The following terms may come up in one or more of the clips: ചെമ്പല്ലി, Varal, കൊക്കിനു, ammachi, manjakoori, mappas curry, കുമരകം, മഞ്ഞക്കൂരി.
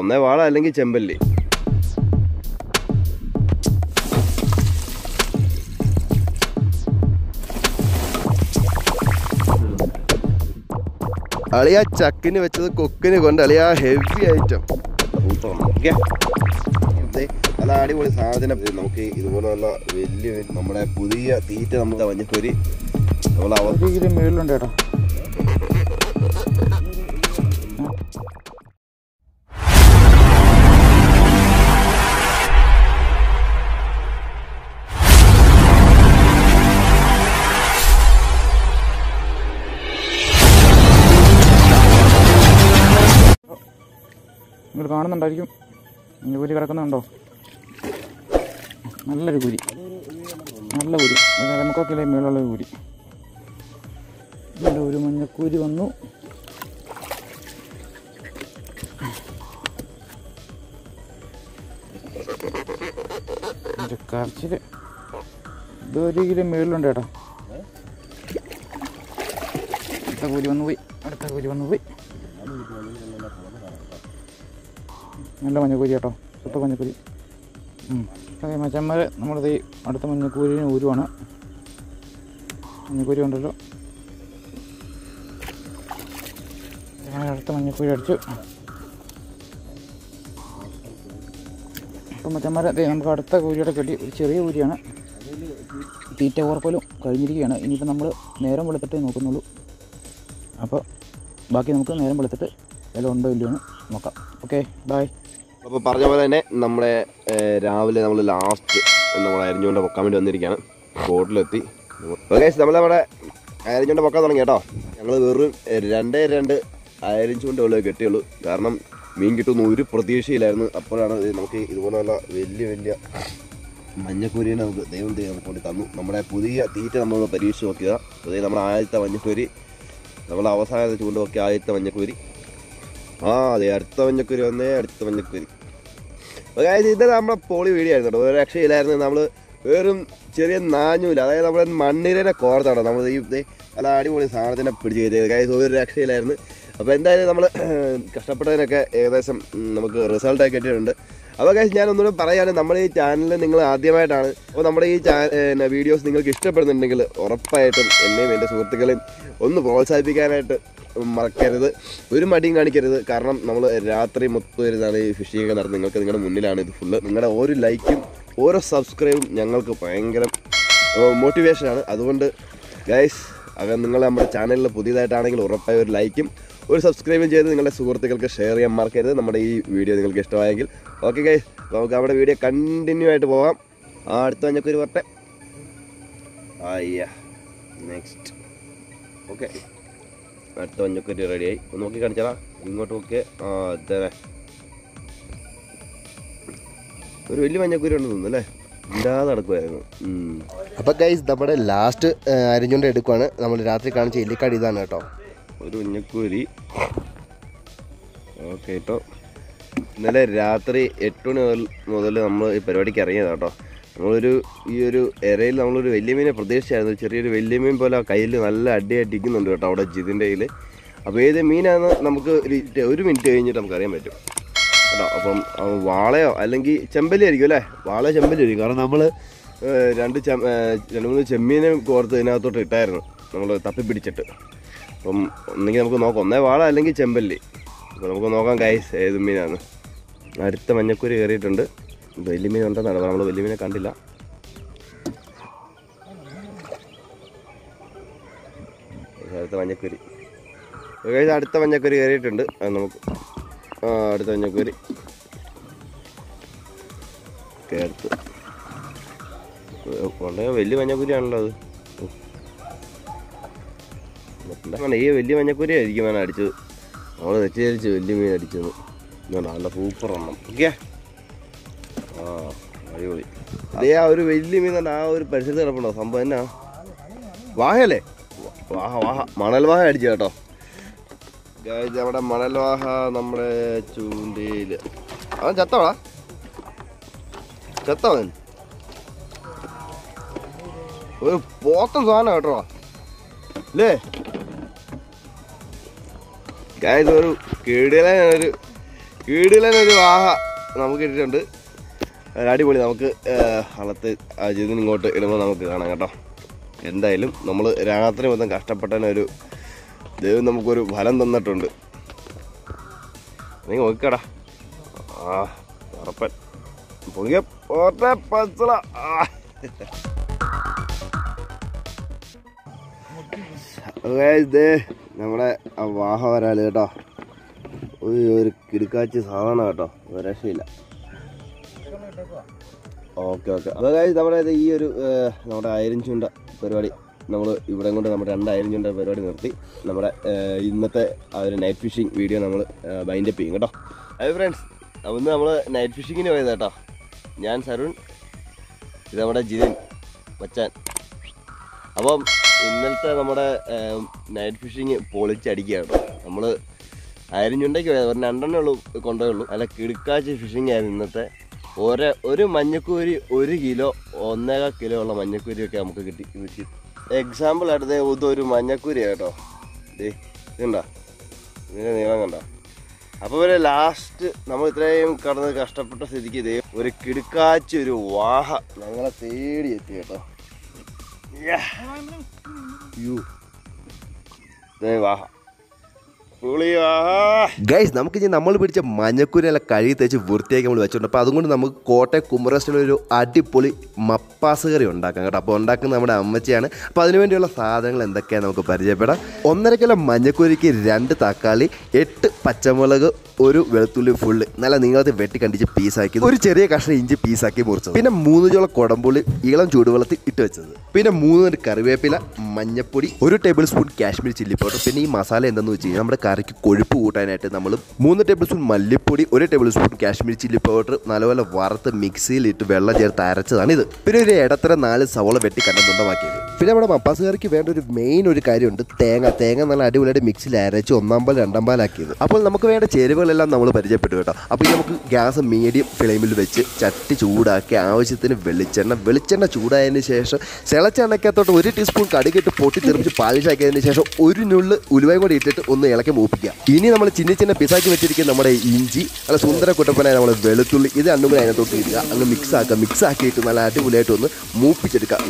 ഒന്നേ വാള അല്ലെങ്കിൽ ചെമ്പല്ലി. അളിയ ചക്കിന് വെച്ചത് കൊക്കിന് കൊണ്ട് അളിയ ഹെവി ഐറ്റം നല്ല അടിപൊളി സാധനം. നമുക്ക് ഇതുപോലെയുള്ള വലിയ നമ്മുടെ പുതിയ തീറ്റ നമുക്ക് മഞ്ഞക്കോരി മേളിലുണ്ട് കേട്ടോ. നിങ്ങൾ കാണുന്നുണ്ടായിരിക്കും കുരി കിടക്കുന്നുണ്ടോ, നല്ലൊരു കുരി, നല്ല കുരി, നമുക്കൊക്കെ മേളുള്ളൊരു കുരി. ഇവിടെ ഒരു മഞ്ഞക്കൂരി വന്നു. കറച്ചില് ഇത് ഒരു കിലോ മേളിലുണ്ട് കേട്ടോ. അടുത്ത കൂരി വന്നു പോയി, അടുത്ത കൂരി വന്നു പോയി. നല്ല മഞ്ഞക്കൂരി കേട്ടോ, സൂപ്പർ മഞ്ഞക്കൂരി. അതെ മച്ചന്മാർ, നമ്മളത് ഈ അടുത്ത മഞ്ഞക്കൂരിന് ഊരുവാണ്. മഞ്ഞക്കൂരി ഉണ്ടല്ലോ, അങ്ങനെ അടുത്ത മഞ്ഞക്കൂരി അടിച്ചു. അപ്പം മച്ചന്മാർ അതെ നമുക്ക് അടുത്ത കൂരിയുടെ കെട്ടി, ഒരു ചെറിയ കൂരിയാണ്. തീറ്റ ഓർക്കലും കഴിഞ്ഞിരിക്കുകയാണ്. ഇനിയിപ്പോൾ നമ്മൾ നേരം വെളുത്തിട്ടേ നോക്കുന്നുള്ളൂ. അപ്പോൾ ബാക്കി നമുക്ക് നേരം വെളുത്തിട്ട് എല്ലാം ഉണ്ടോ ഇല്ലയോന്ന് നോക്കാം. Okay bye. അപ്പോൾ പറഞ്ഞ പോലെ തന്നെ നമ്മുടെ രാവിലെ നമ്മൾ ലാസ്റ്റ് നമ്മൾ അരിഞ്ഞുകൊണ്ട് പൊക്കാൻ വേണ്ടി വന്നിരിക്കുകയാണ്. ബോട്ടിലെത്തി. ഓക്കെ നമ്മൾ നമ്മുടെ അരിഞ്ഞുകൊണ്ട് പൊക്കാൻ തുടങ്ങി കേട്ടോ. ഞങ്ങൾ വെറും 2 അരിഞ്ചുകൊണ്ടുള്ള കെട്ടിയുള്ളൂ. കാരണം മീൻ കിട്ടുമെന്ന് ഒരു പ്രതീക്ഷയില്ലായിരുന്നു. അപ്പോഴാണ് നമുക്ക് ഇതുപോലെയുള്ള വലിയ വലിയ മഞ്ഞക്കൂരിനെ നമുക്ക് ദൈവം നമുക്ക് കൊണ്ട് തന്നു. നമ്മുടെ പുതിയ തീറ്റ നമ്മളൊന്ന് പരീക്ഷിച്ച് നോക്കുക. അതായത് നമ്മുടെ ആദ്യത്തെ മഞ്ഞക്കൂരി, നമ്മൾ അവസാനം ചൂണ്ടുപോക്കിയ ആദ്യത്തെ മഞ്ഞക്കൂരി. അതെ അടുത്ത മഞ്ഞക്കൂരി വന്നേ, അടുത്ത മഞ്ഞക്കൂരി. അതായത് ഇത് നമ്മുടെ പോളി വീഡിയോ ആയിരുന്നു കേട്ടോ. ഒരു രക്ഷയില്ലായിരുന്നു. നമ്മൾ വെറും ചെറിയ നാഞ്ഞൂല, അതായത് നമ്മുടെ മണ്ണിരനെ കോർത്താണോ നമ്മൾ ഈ നല്ല അടിപൊളി സാധനത്തിനെ പിടിച്ച് കയറ്റിയത്. കാര്യം ഒരു രക്ഷയിലായിരുന്നു. അപ്പോൾ എന്തായാലും നമ്മൾ കഷ്ടപ്പെട്ടതിനൊക്കെ ഏകദേശം നമുക്ക് റിസൾട്ടൊക്കെ കിട്ടിയിട്ടുണ്ട്. അപ്പോൾ കാര്യം ഞാനൊന്നുകൂടെ പറയുകയാണ്, നമ്മുടെ ഈ ചാനലിൽ നിങ്ങൾ ആദ്യമായിട്ടാണ്. അപ്പോൾ നമ്മുടെ ഈ വീഡിയോസ് നിങ്ങൾക്ക് ഇഷ്ടപ്പെടുന്നുണ്ടെങ്കിൽ ഉറപ്പായിട്ടും എന്നെയും എൻ്റെ സുഹൃത്തുക്കളെയും ഒന്ന് പ്രോത്സാഹിപ്പിക്കാനായിട്ട് മറക്കരുത്. ഒരു മടിയും കാണിക്കരുത്. കാരണം നമ്മൾ രാത്രി മൊത്തം ഇരുന്നാണ് ഈ ഫിഷിങ്ങൊക്കെ നടന്നത്. നിങ്ങൾക്ക് നിങ്ങളുടെ മുന്നിലാണ് ഇത് ഫുള്ള്. നിങ്ങളുടെ ഓരോ ലൈക്കും ഓരോ സബ്സ്ക്രൈബും ഞങ്ങൾക്ക് ഭയങ്കര മോട്ടിവേഷനാണ്. അതുകൊണ്ട് ഗൈസ്, അങ്ങനെ നിങ്ങൾ നമ്മുടെ ചാനലിൽ പുതിയതായിട്ടാണെങ്കിൽ ഉറപ്പായ ഒരു ലൈക്കും ഒരു സബ്സ്ക്രൈബും ചെയ്ത് നിങ്ങളുടെ സുഹൃത്തുക്കൾക്ക് ഷെയർ ചെയ്യാൻ മറക്കരുത്. നമ്മുടെ ഈ വീഡിയോ നിങ്ങൾക്ക് ഇഷ്ടമായെങ്കിൽ ഓക്കെ ഗൈസ്, നമുക്ക് നമ്മുടെ വീഡിയോ കണ്ടിന്യൂ ആയിട്ട് പോകാം. അടുത്ത ഞങ്ങൾക്ക് ഒരു വർത്തെ നെക്സ്റ്റ്. ഓക്കെ അടുത്ത മഞ്ഞക്കൂരി റെഡിയായി. ഒന്ന് നോക്കി കാണിച്ചാ ഇങ്ങോട്ട് നോക്കി. ആ അതെ ഒരു വലിയ മഞ്ഞക്കൂരി ഉണ്ടെന്ന് തോന്നുന്നു അല്ലേ, ഇല്ലാതെ നടക്കുമായിരുന്നു. അപ്പോൾ ഗൈസ് നമ്മുടെ ലാസ്റ്റ് അരിഞ്ഞുകൊണ്ട് എടുക്കുവാണ്. നമ്മൾ രാത്രി കാണിച്ച എല്ലിക്കാട് ഇതാണ് കേട്ടോ, ഒരു മഞ്ഞക്കൂരി. ഓക്കെ കേട്ടോ, ഇന്നലെ രാത്രി 8 മണി മുതൽ നമ്മൾ ഈ പരിപാടിക്ക് ഇറങ്ങിയതാണ് കേട്ടോ. നമ്മളൊരു ഈ ഒരു ഇരയിൽ നമ്മളൊരു വലിയ മീനെ പ്രതീക്ഷിച്ചായിരുന്നു. ചെറിയൊരു വലിയ മീൻ പോലെ കയ്യിൽ നല്ല അടി അടിക്കുന്നുണ്ട് കേട്ടോ അവിടെ ജിതിൻ്റെ കയ്യിൽ. അപ്പോൾ ഏത് മീനാണെന്ന് നമുക്ക് ഒരു മിനിറ്റ് കഴിഞ്ഞിട്ട് നമുക്കറിയാൻ പറ്റും കേട്ടോ. അപ്പം വാളയോ അല്ലെങ്കിൽ ചെമ്പല്ലി ആയിരിക്കും അല്ലേ, വാളയോ ചെമ്പല്ലി ആയിരിക്കും. കാരണം നമ്മൾ 2-3 ചെമ്മീനെ കോർത്ത് ഇതിനകത്തോട്ട് ഇട്ടായിരുന്നു നമ്മൾ തപ്പിപ്പിടിച്ചിട്ട്. അപ്പം ഒന്നെങ്കിൽ നമുക്ക് നോക്കാം, ഒന്നേ വാള അല്ലെങ്കിൽ ചെമ്പല്ലി. അപ്പോൾ നമുക്ക് നോക്കാം ഗൈസ് ഏത് മീനാണ്. അടുത്ത മഞ്ഞക്കൂരി കയറിയിട്ടുണ്ട്. വലിയ മീൻ ഉണ്ടെന്നാണ്, നമ്മൾ വലിയ മീനെ കണ്ടില്ല. അടുത്ത മഞ്ഞക്കൂരി, അടുത്ത മഞ്ഞക്കൂരി കയറിയിട്ടുണ്ട്. അത് നമുക്ക് അടുത്ത മഞ്ഞക്കൂരി കേർത്ത് വളരെ വലിയ മഞ്ഞക്കൂരിയാണല്ലോ അത്. ഈ വലിയ മഞ്ഞക്കൂരി ആയിരിക്കും ഞാൻ അടിച്ചത്. നമ്മൾ തെറ്റിദ്ധരിച്ച് വലിയ മീൻ അടിച്ചത് നല്ല സൂപ്പർ എണ്ണം. ഓക്കെ ആ അടിപൊളി. അതേ ആ ഒരു വലിയ മീൻ തന്നെ ആ ഒരു പരിസരത്ത് കിടപ്പുണ്ടോ സംഭവം എന്നാ, വാഹയല്ലേ, വാഹ വാഹ മണൽ വാഹ അടിച്ചു കേട്ടോ. നമ്മുടെ മണൽ വാഹ നമ്മുടെ ചൂണ്ടയിൽ അവൻ ചത്തവളാ ചത്തവൻ ഒരു പോത്തൻ സാധനം കേട്ടോ അല്ലേ. ഒരു കീടിലൊരു I will show you the night fishing video. I don't know if you can do a kidkachi fishing and nothing or a manjakoori or a kilo or never kill a manjakoori. Example at the Udo manjakoori. The Yanda Upper last number train, Colonel Castapata Sidiki, or a kidkachi, Waha, Nanga theatre. Yeah, you. They were. Guys, we have a lot of people who are in the world. Kodipu and at number moon the tablespoon malipudi or a tablespoon cashmere chili powder, Nalavala Vartha mixi lit Vella Jartaracha and either. Period at the Nala Savala Vetican on the market. Philabama Pasarki went to the main or carry on the Tang and I do let a mixi larach on number and number like it. Upon Namaka had a cherrival and number of Pedota. Upon gas and medium flammable veg, chatti chuda, cows in a village and a chuda and a session. Salachana cat or a teaspoon cardigan to potty polish again in a session. Urinul Ulva eat it on the Elacam. Ini nama cini cina pesa kita ciri nama inji, ala sundera kotapan nama velutul, ini anu mana itu dia, anu mixa ke itu malah ada bulat itu, move ciri kan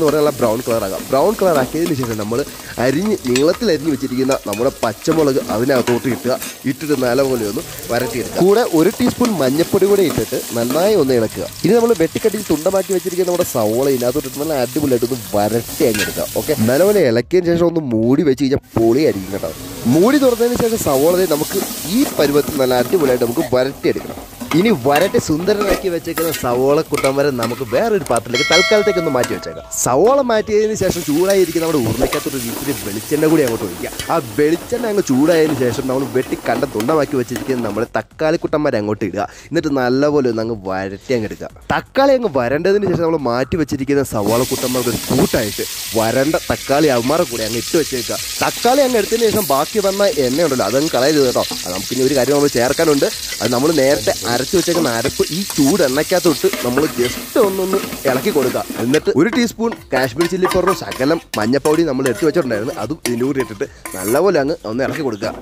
orang ala brown color agak ni ciri nama, airin, inggalat tu lagi ciri kan nama paccha malah awinya itu dia, itu tu malah boleh itu, variety. Kurang satu teaspoon manja puri boleh itu, mana yang orang elak. Ini nama vertikal ini tunda macam ciri kan nama sawal ini atau itu malah ada bulat itu variety aja. Okay, mana boleh elak ni ciri orang tu moodi macam ciri poli airin kan nama. We will be able to get the In a variety Sundar Nakivachekan, Savola Kutamar, Namako, very partly Talcal taken the Majochega. Savola Mati in session, Chura, you can have a Uraka to the Velichana Gudia. A Velichana and Chura in session now, Betty Kanda Tunamakivachikan number, Takali Kutamarangotiga, Netanala Volanga Vire Tangriga. Takali and Varanda in the session of Marti Vachikan, Savola Kutama with two types, Varanda, Takali, Amaraku, and Nitochega. Takali and Ertination Bakivana, and Ladan Kalai, Alamkin, I don't know which air can under, and Namun air. Check an arrow for each two and like a number just on the Elaki Gorda. And that would teaspoon, cashmere chili for Sakalam, Manjapodi, number two, and other illuminated Nalavalanga on the Elaki Gorda.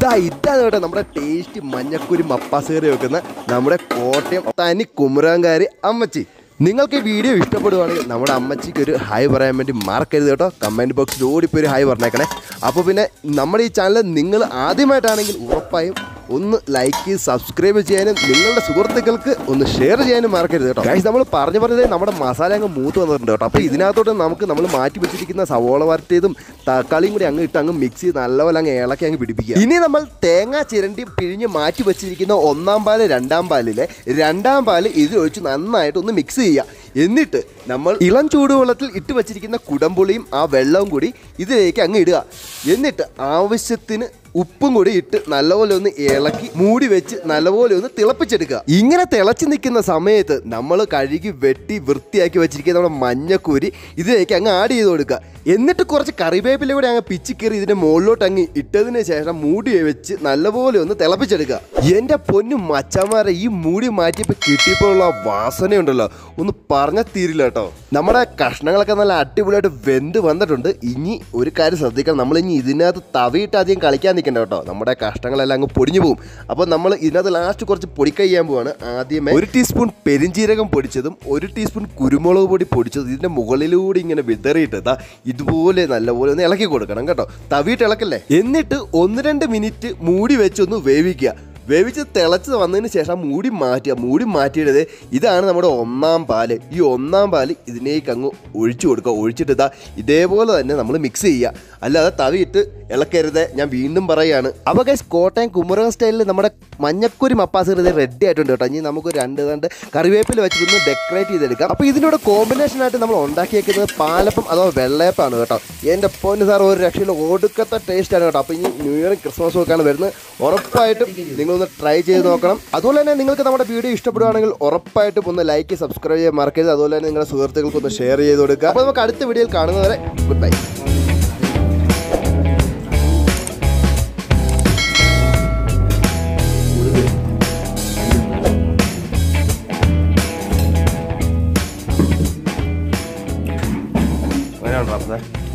Died number tasty manjakuri mapasarogana, number quarter of tiny Kumrangari Amachi. Ningalke video is to put on it. Namada Amachi, high variety market, comment box, load very high or naked. Upopina, Namadi channel, Ningal Adimatanic. Like, subscribe, and share the market. Guys, we have a masala and mood on the top. We have a market which is a savola, a calling with mix it, and a level and a can be. In a tanga, cherenti, pirin, market which is in the Omnam Bali, Randam Bali, Randam Bali is the origin and night on the mixia. In it, Namal Ilan Chudu little it was in the Kudambulim, a well long goody, either a can eat. In it, I was sitting. Upunguri, Nalolo, Elaki, Moody Vich, Nalolo, the Telapacherica. Inga Telachin in the Summit, Namala Kariki, Vetti, Vertiaki, chicken or manjakuri, is a Kangadi Odega. In the Korsa Caribe, and a pitchiker is in a molo tangi, it doesn't a moody vich, Nalolo, the Telapacherica. Yenda Ponu Machamara, you moody mighty Kitipola, Vasani and Dula, on the Parna Tirilata. Namara Kashnakana, Tibula, Vendu, Vandanda, Ini, Urikaris, Namala, Izina, Tavita, and Kalikan. ശ്രദ്ധിക്കേണ്ട കേട്ടോ. നമ്മുടെ കഷ്ടങ്ങളെല്ലാം അങ്ങ് പൊടിഞ്ഞു പോകും. അപ്പോൾ നമ്മൾ ഇതിനകത്ത് last കുറച്ച് പൊടിക്കൈ ചെയ്യാൻ പോവാണ്. ആദ്യമേ 1 ടീസ്പൂൺ പെരിഞ്ചീരകം പൊടിച്ചതും 1 ടീസ്പൂൺ കുരുമുളക് പൊടി പൊടിച്ചതും ഇതിൻ്റെ മുകളിലൂടെ ഇങ്ങനെ വിതറിയിട്ട് ഇതാ ഇതുപോലെ നല്ലപോലെ ഒന്ന് ഇളക്കി കൊടുക്കണം കേട്ടോ. തവിയിട്ട് ഇളക്കല്ലേ. എന്നിട്ട് 1-2 മിനിറ്റ് മൂടി വെച്ചൊന്ന് വേവിക്കുക. വേവിച്ച് തിളച്ച് വന്നതിന് ശേഷം മൂടി മാറ്റുക. മൂടി മാറ്റിയിടത് ഇതാണ് നമ്മുടെ 1-ാം പാല്. ഈ 1-ാം പാല് ഇതിനേക്ക് അങ്ങ് ഒഴിച്ചു കൊടുക്കുക. ഒഴിച്ചിട്ട് ഇതാ ഇതേപോലെ തന്നെ നമ്മൾ മിക്സ് ചെയ്യുക. അല്ലാതെ തവിയിട്ട് ഇളക്കരുത്, ഞാൻ വീണ്ടും പറയുകയാണ്. അപ്പോൾ ഗൈസ്, കോട്ടയം കുമരകം സ്റ്റൈലിൽ നമ്മുടെ മഞ്ഞക്കൂരി മപ്പാസ് ഇത് റെഡി ആയിട്ടുണ്ട് കേട്ടോ. ഇനി നമുക്ക് രണ്ട് കറിവേപ്പില വെച്ചിട്ടൊന്ന് ഡെക്കറേറ്റ് ചെയ്തെടുക്കാം. അപ്പോൾ ഇതിനോട് കോമ്പിനേഷനായിട്ട് നമ്മൾ ഉണ്ടാക്കിയേക്കുന്നത് പാലപ്പം അഥവാ വെള്ളയപ്പമാണ് കേട്ടോ. എൻ്റെ പൊന്ന് സാർ, ഒരു രക്ഷയിൽ ഒടുക്കത്തെ ടേസ്റ്റാണ് കേട്ടോ. അപ്പോൾ ഇനി ന്യൂ ഇയറും ക്രിസ്മസും ഒക്കെയാണ് വരുന്നത്. ഉറപ്പായിട്ടും നിങ്ങളൊന്ന് ട്രൈ ചെയ്ത് നോക്കണം. അതുപോലെ തന്നെ നിങ്ങൾക്ക് നമ്മുടെ വീഡിയോ ഇഷ്ടപ്പെടുകയാണെങ്കിൽ ഉറപ്പായിട്ടും ഒന്ന് ലൈക്ക്, സബ്സ്ക്രൈബ് ചെയ്യാൻ മറക്കരുത്. അതുപോലെ തന്നെ നിങ്ങളുടെ സുഹൃത്തുക്കൾക്കൊന്ന് ഷെയർ ചെയ്ത് കൊടുക്കുക. അപ്പോൾ നമുക്ക് അടുത്ത വീഡിയോയിൽ കാണുന്നവരെ ഗുഡ് ബൈ. All right.